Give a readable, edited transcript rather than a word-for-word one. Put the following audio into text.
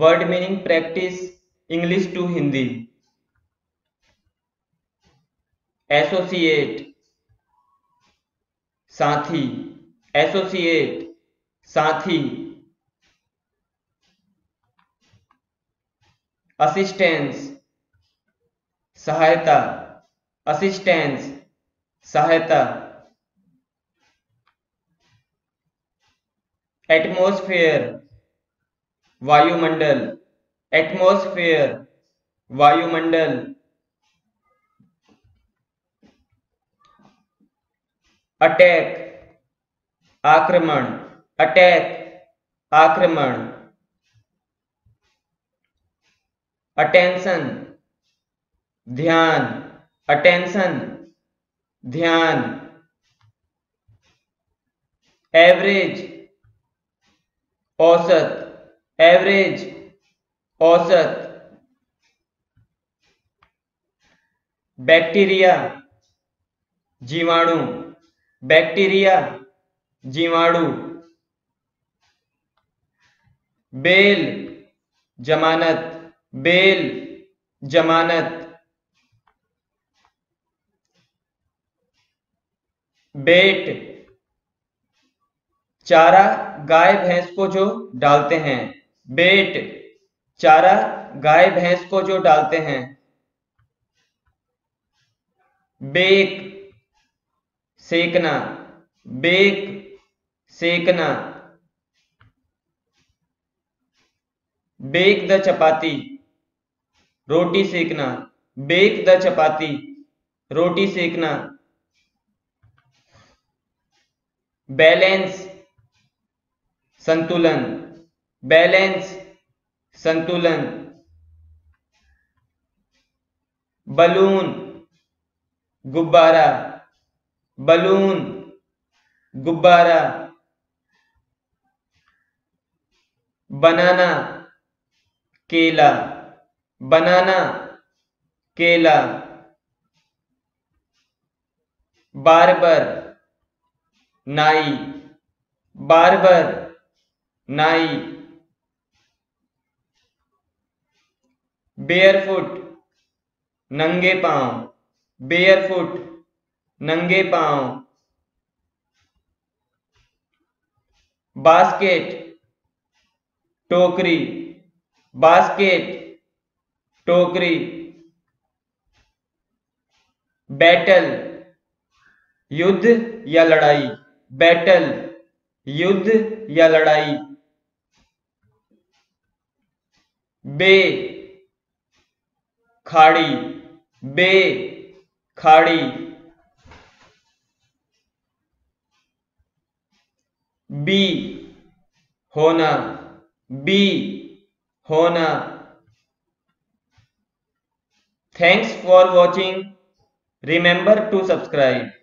Word meaning practice English to Hindi. Associate साथी, associate साथी। Assistance सहायता, असिस्टेंस सहायता। एटमॉस्फेयर वायुमंडल, एटमॉस्फेयर वायुमंडल। अटैक आक्रमण, अटैक आक्रमण। अटेंशन ध्यान, अटेंशन ध्यान। एवरेज औसत, एवरेज औसत। बैक्टीरिया जीवाणु, बैक्टीरिया जीवाणु। बेल जमानत, बेल जमानत। बेट चारा गाय भैंस को जो डालते हैं, बेट चारा गाय भैंस को जो डालते हैं। बेक सेकना, बेक सेकना। बेक द चपाती रोटी सेकना, बेक द चपाती रोटी सेकना। बैलेंस संतुलन, बैलेंस संतुलन। बलून गुब्बारा, बलून गुब्बारा। बनाना केला, बनाना केला। बार्बर नाई, बार्बर नाई। बेयरफुट नंगे पांव, बेयरफुट नंगे पांव। बास्केट टोकरी, बास्केट टोकरी। बैटल युद्ध या लड़ाई, बैटल युद्ध या लड़ाई। बे खाड़ी, बे खाड़ी। बी होना, बी होना। Thanks for watching, remember to subscribe.